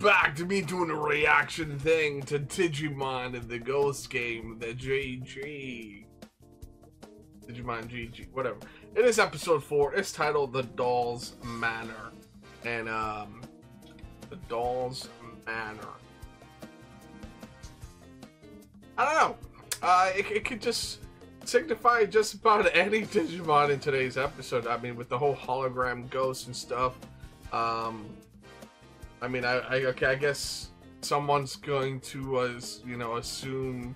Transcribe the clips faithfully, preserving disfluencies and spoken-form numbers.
welcome back to me doing a reaction thing to Digimon in the Ghost Game, the G G. Digimon G G, whatever. It is episode four. It's titled The Doll's Manor. And, um, The Doll's Manor. I don't know. Uh, it, it could just signify just about any Digimon in today's episode. I mean, with the whole hologram ghost and stuff. Um... I mean, I, I okay. I guess someone's going to, uh, you know, assume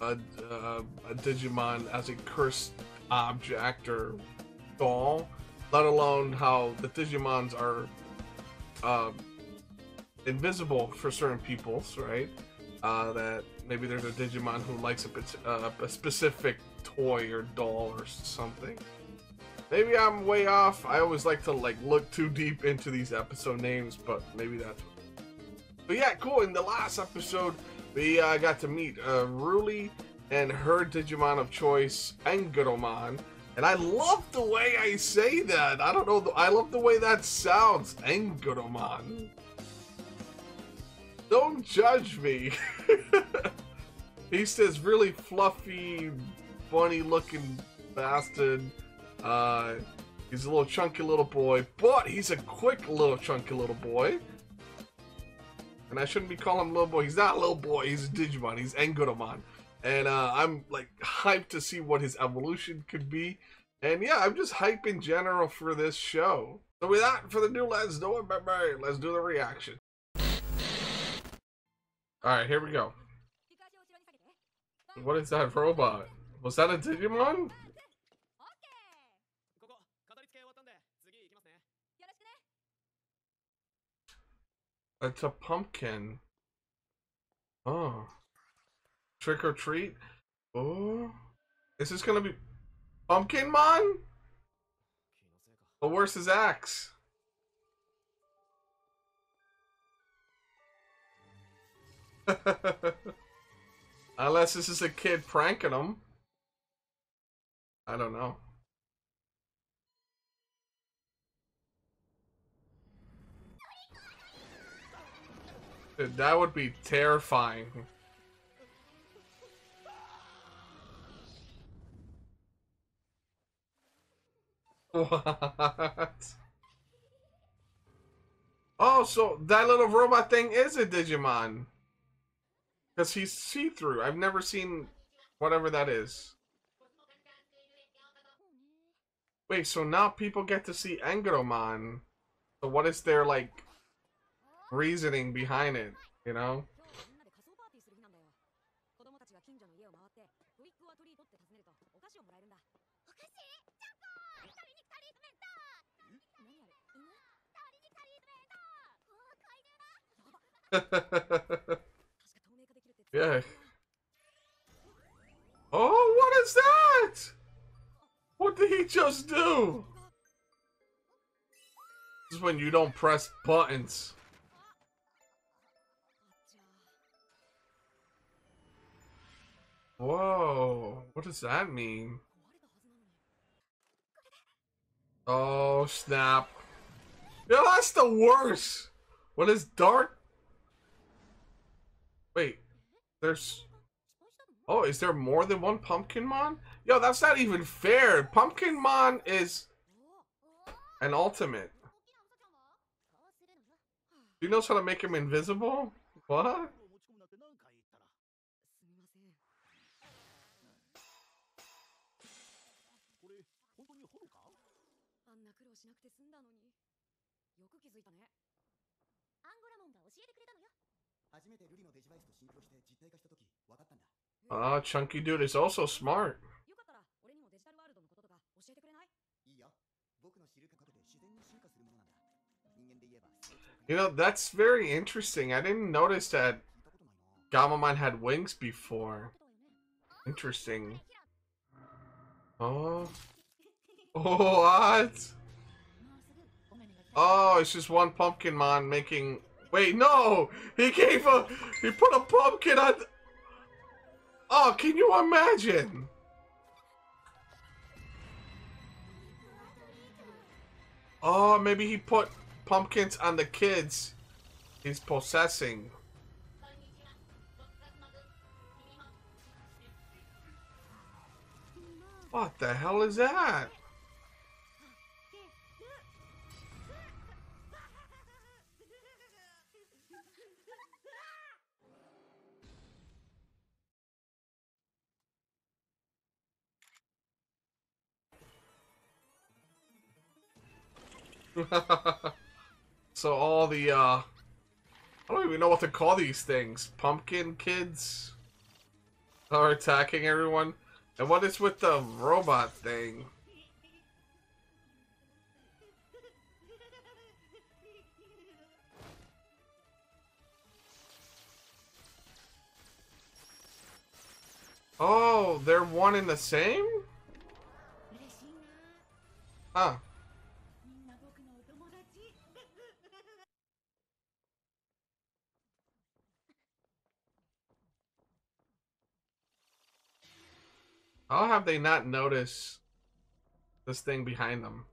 a, uh, a Digimon as a cursed object or doll. Let alone how the Digimons are uh, invisible for certain peoples, right? Uh, that maybe there's a Digimon who likes a, uh, a specific toy or doll or something. Maybe I'm way off. I always like to like look too deep into these episode names, but maybe that's what. But yeah, cool. In the last episode, we uh, got to meet uh, Ruli and her Digimon of choice, Angoramon. And I love the way I say that. I don't know. I love the way that sounds, Angoramon. Don't judge me. He's this really fluffy, funny-looking bastard. Uh, he's a little chunky little boy, but he's a quick little chunky little boy. And I shouldn't be calling him little boy. He's not a little boy. He's a Digimon. He's Angoramon. And uh, I'm like hyped to see what his evolution could be. And yeah, I'm just hyped in general for this show. So with that, for the new Let's Do It, baby, let's do the reaction. Alright, here we go. What is that robot? Was that a Digimon? It's a pumpkin. Oh. Trick or treat? Oh. Is this gonna be Pumpkinmon? But where's his axe? Unless this is a kid pranking him. I don't know. Dude, that would be terrifying. What? Oh, so that little robot thing is a Digimon. Because he's see-through. I've never seen whatever that is. Wait, so now people get to see Angoramon. So what is their, like... reasoning behind it, you know? Yeah. Oh, what is that? What did he just do? This is when you don't press buttons. Whoa, what does that mean? Oh, snap. Yo, that's the worst. What is dark? Wait, there's... Oh, is there more than one Pumpkinmon? Yo, that's not even fair. Pumpkinmon is an ultimate. Do you know how to make him invisible? What? Ah, uh, chunky dude is also smart. You know, that's very interesting. I didn't notice that Gammamon had wings before. Interesting. Oh. Oh, what? Oh, it's just one Pumpkinmon making... Wait, no! He gave a... He put a pumpkin on... Oh, can you imagine? Oh, maybe he put pumpkins on the kids. He's possessing. What the hell is that? So all the, uh, I don't even know what to call these things. Pumpkin kids are attacking everyone. And what is with the robot thing? Oh, they're one and the same? Huh. How have they not noticed this thing behind them?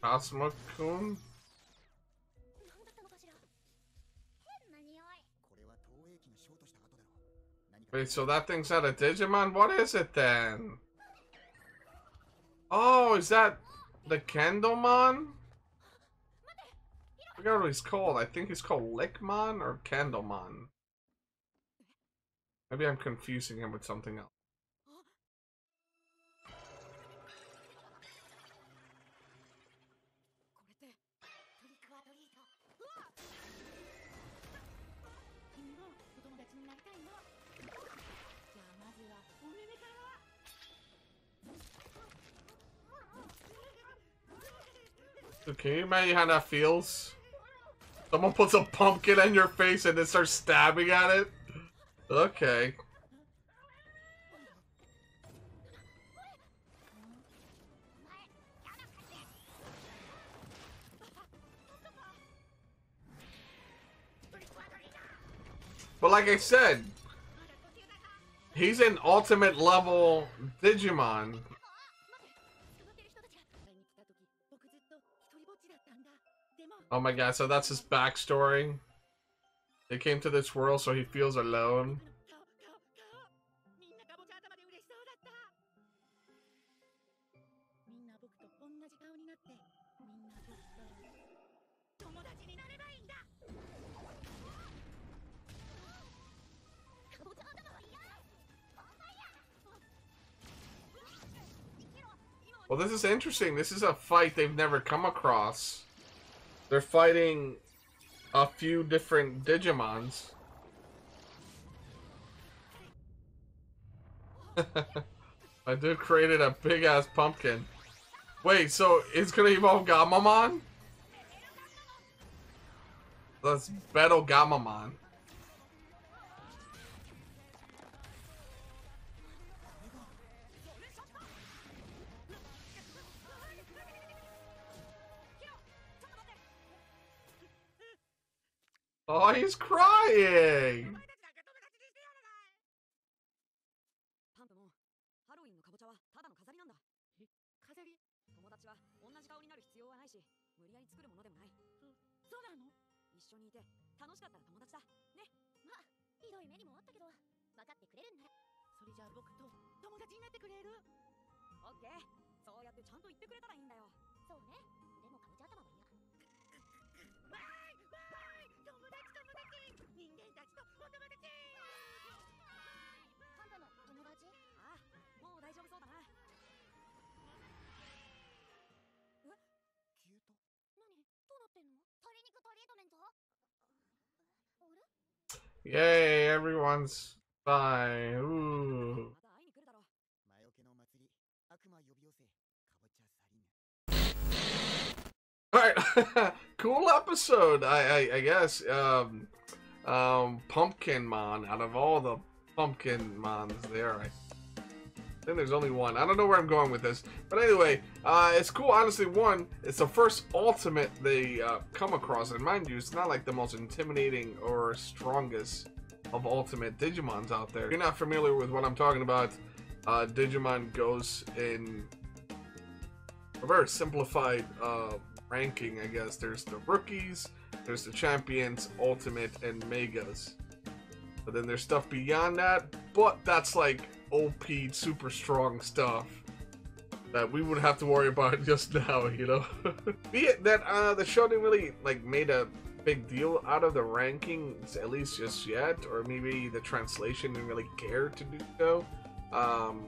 Cosmo-kun? Wait, so that thing's not a Digimon? What is it then? Oh, is that the Candlemon? I forgot what he's called. I think he's called Lickman or Candlemon. Maybe I'm confusing him with something else. Can you imagine how that feels? Someone puts a pumpkin in your face and then starts stabbing at it? Okay. But like I said, he's an ultimate level Digimon. Oh my god, so that's his backstory. He came to this world so he feels alone. Well, this is interesting. This is a fight they've never come across. They're fighting a few different Digimons. My dude created a big-ass pumpkin. Wait, so it's gonna evolve Gammamon? Let's battle Gammamon. Oh, he's crying! Yay, everyone's fine. Ooh. Alright, cool episode, I, I, I guess. Um, um, Pumpkinmon, out of all the Pumpkinmons there, I think there's only one. I don't know where I'm going with this. But anyway, uh, it's cool, honestly. One, it's the first ultimate they uh, come across. And mind you, it's not like the most intimidating or strongest of ultimate Digimons out there. If you're not familiar with what I'm talking about, uh, Digimon goes in a very simplified uh, ranking, I guess. There's the rookies, there's the champions, ultimate, and megas. But then there's stuff beyond that, but that's like O P, super strong stuff that we would have to worry about just now, you know? Be it that uh, the show didn't really like made a big deal out of the rankings, at least just yet, or maybe the translation didn't really care to do so. Um,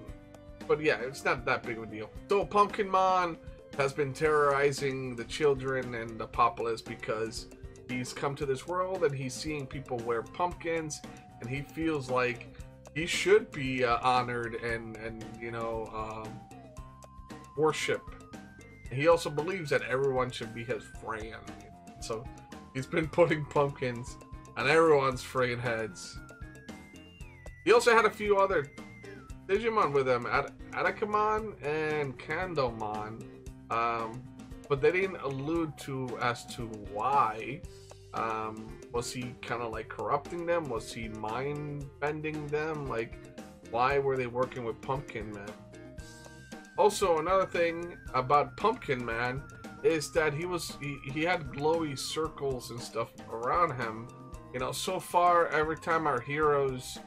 but yeah, it's not that big of a deal. So Pumpkinmon has been terrorizing the children and the populace because he's come to this world and he's seeing people wear pumpkins, and he feels like he should be uh, honored and, and you know, um, worship. And he also believes that everyone should be his friend. So he's been putting pumpkins on everyone's friggin' heads. He also had a few other Digimon with him, Arakamon and Candlemon. Um, but they didn't allude to as to why. Um, was he kind of like corrupting them? Was he mind bending them? Like, why were they working with Pumpkinman? Also, another thing about Pumpkinman is that he was he, he had glowy circles and stuff around him. You know, so far every time our heroes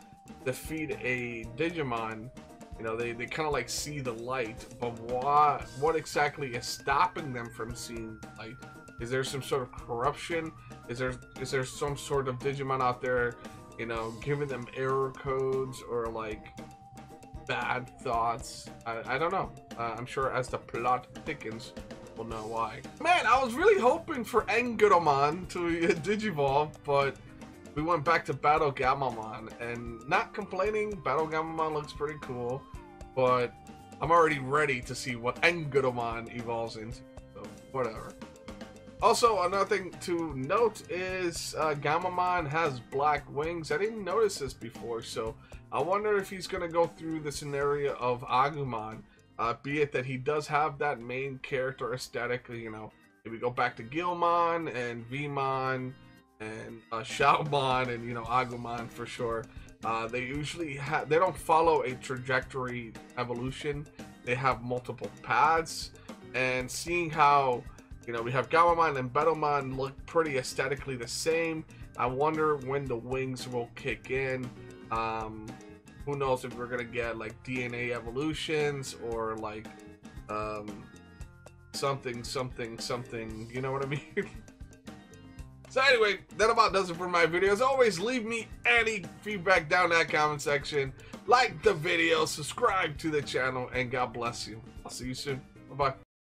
defeat a Digimon, you know, they, they kind of like see the light, but what, what exactly is stopping them from seeing light? Is there some sort of corruption? Is there is there some sort of Digimon out there, you know, giving them error codes or like bad thoughts? I, I don't know. Uh, I'm sure as the plot thickens, we'll know why. Man, I was really hoping for Angoramon to uh, Digivolve, but we went back to Battle Gammamon, and not complaining, Battle Gammamon looks pretty cool, but I'm already ready to see what Angoramon evolves into, so whatever. Also, another thing to note is uh, Gammamon has black wings. I didn't notice this before, so I wonder if he's going to go through the scenario of Agumon, uh, be it that he does have that main character aesthetic, you know, if we go back to Guilmon and Veemon, and uh, Shaomon and, you know, Agumon for sure. Uh, they usually have, they don't follow a trajectory evolution. They have multiple paths, and seeing how, you know, we have Gammamon and Battlemon look pretty aesthetically the same, I wonder when the wings will kick in. Um, who knows if we're going to get like D N A evolutions or like um, something, something, something, you know what I mean? So anyway, that about does it for my video. As always, leave me any feedback down in that comment section. Like the video, subscribe to the channel, and God bless you. I'll see you soon. Bye-bye.